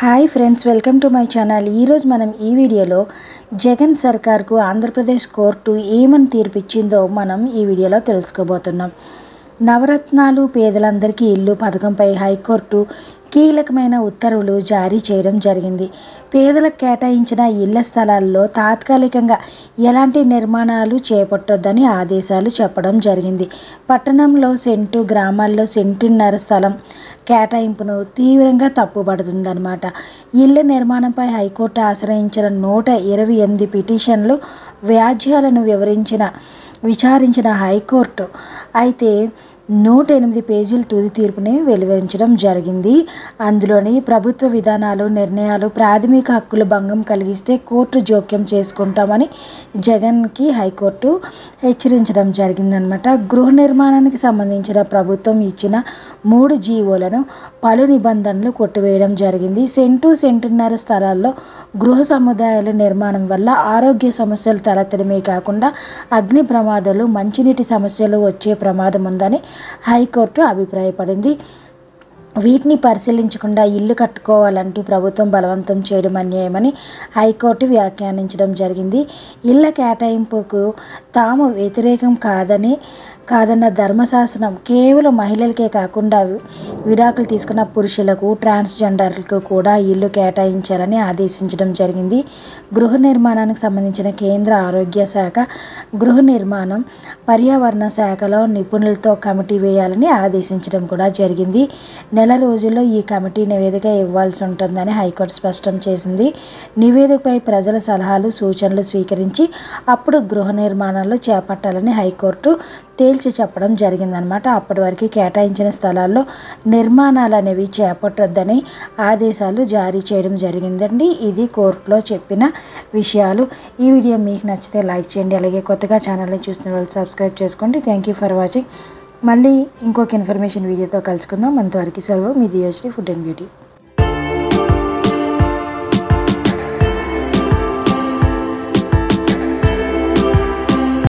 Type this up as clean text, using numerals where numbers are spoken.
High friends welcome to my channel मनम ई video Jagan सरकार को आंध्र प्रदेश कोर्टु एमन तीर्पिचिंदो मनम ई वीडियो तेलुसुकोबोतुन्नाम। नवरत्नालु पेदलंदरिकी इल्लु पथकंपై हाईकोर्ट కీలకమైన ఉత్తర్వులు జారీ చేయడం జరిగింది। పేదలకు కేటాయించిన ఇళ్ల స్థలాల్లో తాత్కాలికంగా ఎలాంటి నిర్మాణాలు చేపట్టొద్దని ఆదేశాలు చెప్పడం జరిగింది। పట్టణంలో సెంటు, గ్రామాల్లో సెంటున్నర స్థలం కేటాయింపును తీవ్రంగా తప్పుబడుతుందన్నమాట। ఇళ్ల నిర్మాణంపై హైకోర్టు ఆశ్రయించిన 128 పిటిషన్లు వ్యాజ్యాలను విచారించిన హైకోర్టు అయితే 108 పేజీల తుది తీర్పుని వెలువరించడం జరిగింది। అందులోని ప్రభుత్వ విధానాలు, నిర్ణయాలు ప్రాథమిక హక్కుల భంగం కలిగిస్తే కోర్టు జోక్యం చేసుకుంటామని జగన్కి హైకోర్టు హెచ్చరించడం జరిగిందన్నమాట। గృహ నిర్మాణానికి సంబంధించిన ప్రభుత్వం ఇచ్చిన 3 జీవోలను పలు నిబంధనలు కొట్టివేయడం జరిగింది। సెంటు, సెంటున్నర స్థలాల్లో గృహ సముదాయాల నిర్మాణం వల్ల ఆరోగ్య సమస్యలు తలెత్తడమే కాకుండా అగ్ని ప్రమాదాలు, మంచినీటి సమస్యలు వచ్చే ప్రమాదం ఉందని హైకోర్టు అభిప్రాయపడింది। వీటిని పరిశీలించకుండా ఇల్లు కట్టుకోవాలంటూ ప్రభుత్వం బలవంతం చేయడం అన్యాయమని హైకోర్టు వ్యాఖ్యానించడం జరిగింది। ఇళ్ల కేటాయింపుకు తాము వ్యతిరేకం కాదన్న ధర్మశాసనం కేవలం మహిళలకే కాకుండా విడాకులు తీసుకున్న పురుషులకు, ట్రాన్స్జెండర్లకు కూడా ఇల్లు కేటాయించాలని ఆదేశించడం జరిగింది। గృహ నిర్మాణానికి సంబంధించిన కేంద్ర ఆరోగ్య శాఖ, గృహ నిర్మాణం, పర్యావరణ శాఖలో నిపుణులతో కమిటీ వేయాలని ఆదేశించడం కూడా జరిగింది। నెల రోజుల్లో ఈ కమిటీ నివేదిక ఇవ్వాల్సి ఉంటుందని హైకోర్టు స్పష్టం చేసింది। నివేదికపై ప్రజల సలహాలు, సూచనలు స్వీకరించి అప్పుడు గృహ నిర్మాణంలో చేపట్టాలని హైకోర్టు తేల్చి చెప్పడం జరిగిందనమాట। అప్పటి వరకు కేటాయించిన స్థలాల్లో నిర్మాణాలు అనేవి చేపట్టొద్దని ఆదేశాలు జారీ చేయడం జరిగిందండి। ఇది కోర్టులో చెప్పిన విషయాలు। ఈ వీడియో మీకు నచ్చితే లైక్ చేయండి, అలాగే కొత్తగా ఛానల్ని చూస్తున్న వాళ్ళు సబ్స్క్రైబ్ చేసుకోండి। Thank you for watching. మళ్ళీ ఇంకొక ఇన్ఫర్మేషన్ వీడియోతో కలుసుకుందాం। అంతవరకు సెలవు, మీ దియోశ్రీ ఫుడ్ అండ్ బ్యూటీ।